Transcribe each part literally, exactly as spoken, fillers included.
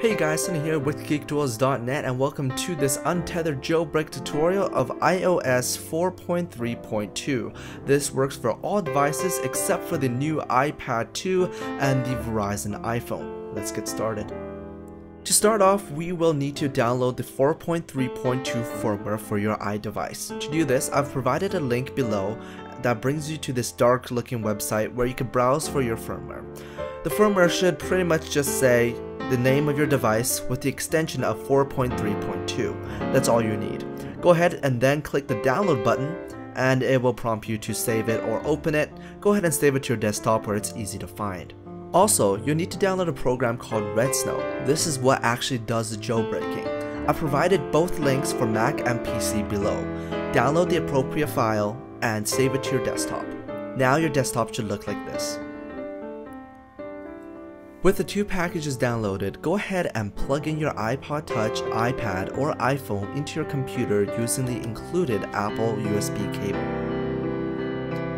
Hey guys, Sunny here with Geek Tools dot net and welcome to this untethered jailbreak tutorial of i O S four point three point two. This works for all devices except for the new iPad two and the Verizon iPhone. Let's get started. To start off, we will need to download the four point three point two firmware for your iDevice. To do this, I've provided a link below that brings you to this dark looking website where you can browse for your firmware. The firmware should pretty much just say the name of your device with the extension of four point three point two. That's all you need. Go ahead and then click the download button and it will prompt you to save it or open it. Go ahead and save it to your desktop where it's easy to find. Also, you'll need to download a program called redsnow. This is what actually does the jailbreaking. I provided both links for Mac and P C below. Download the appropriate file and save it to your desktop. Now your desktop should look like this. With the two packages downloaded, go ahead and plug in your iPod Touch, iPad, or iPhone into your computer using the included Apple U S B cable.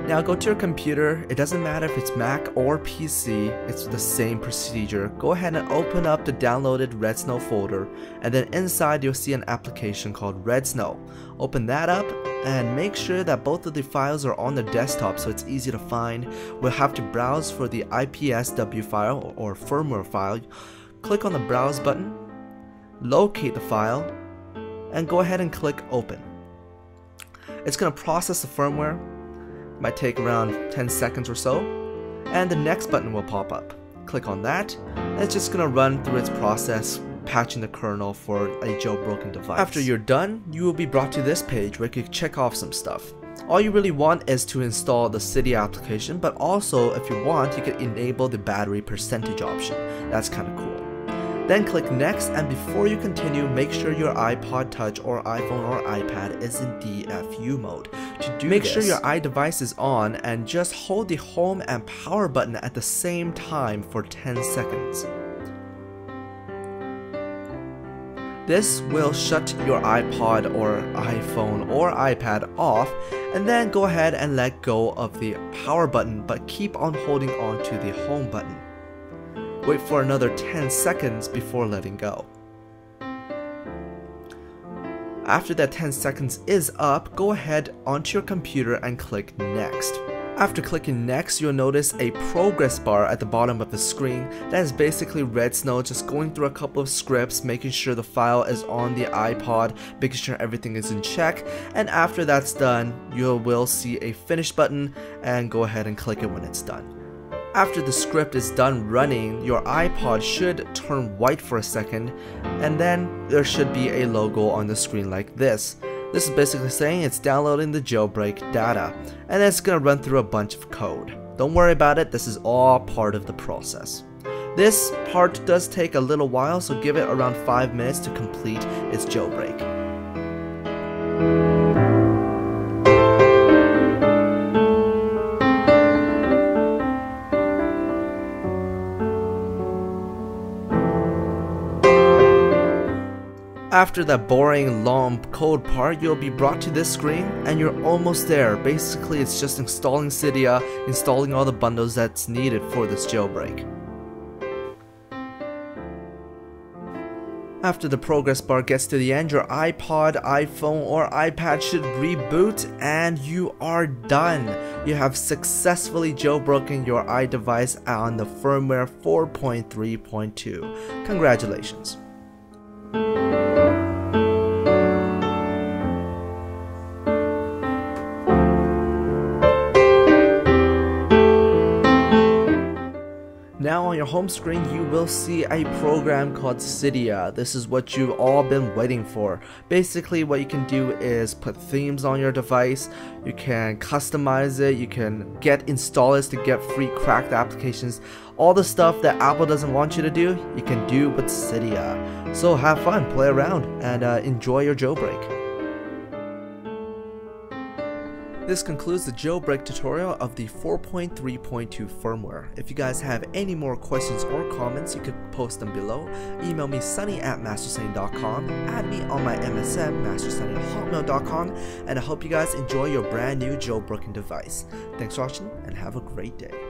Now go to your computer. It doesn't matter if it's Mac or P C, it's the same procedure. Go ahead and open up the downloaded redsnow folder, and then inside you'll see an application called redsnow. Open that up and make sure that both of the files are on the desktop so it's easy to find. We'll have to browse for the I P S W file or firmware file. Click on the browse button, locate the file, and go ahead and click open. It's going to process the firmware. Might take around ten seconds or so, and the next button will pop up. Click on that, and it's just gonna run through its process, patching the kernel for a jailbroken device. After you're done, you will be brought to this page where you can check off some stuff. All you really want is to install the Cydia application, but also if you want, you can enable the battery percentage option. That's kind of cool. Then click next, and before you continue, make sure your iPod Touch or iPhone or iPad is in D F U mode. To do make this, sure your iDevice is on and just hold the Home and Power button at the same time for ten seconds. This will shut your iPod or iPhone or iPad off, and then go ahead and let go of the Power button, but keep on holding on to the Home button. Wait for another ten seconds before letting go. After that ten seconds is up, go ahead onto your computer and click next. After clicking next, you'll notice a progress bar at the bottom of the screen. That is basically redsnow just going through a couple of scripts, making sure the file is on the iPod, making sure everything is in check, and after that's done, you will see a finish button and go ahead and click it when it's done. After the script is done running, your iPod should turn white for a second, and then there should be a logo on the screen like this. This is basically saying it's downloading the jailbreak data, and it's going to run through a bunch of code. Don't worry about it, this is all part of the process. This part does take a little while, so give it around five minutes to complete its jailbreak. After that boring long code part, you'll be brought to this screen and you're almost there. Basically, it's just installing Cydia, installing all the bundles that's needed for this jailbreak. After the progress bar gets to the end, your iPod, iPhone, or iPad should reboot and you are done. You have successfully jailbroken your iDevice on the firmware four point three point two. Congratulations. Now on your home screen, you will see a program called Cydia. This is what you've all been waiting for. Basically, what you can do is put themes on your device, you can customize it, you can get installers to get free cracked applications. All the stuff that Apple doesn't want you to do, you can do with Cydia. So have fun, play around, and uh, enjoy your jailbreak. This concludes the jailbreak tutorial of the four point three point two firmware. If you guys have any more questions or comments, you could post them below. Email me sunny at mastersane dot com, add me on my M S M, mastersane at hotmail dot com, and I hope you guys enjoy your brand new jailbroken device. Thanks for watching and have a great day.